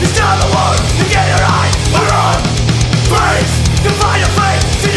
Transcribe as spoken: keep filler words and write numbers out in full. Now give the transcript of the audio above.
It's not the war to get it right. We're on. Please, define your faith.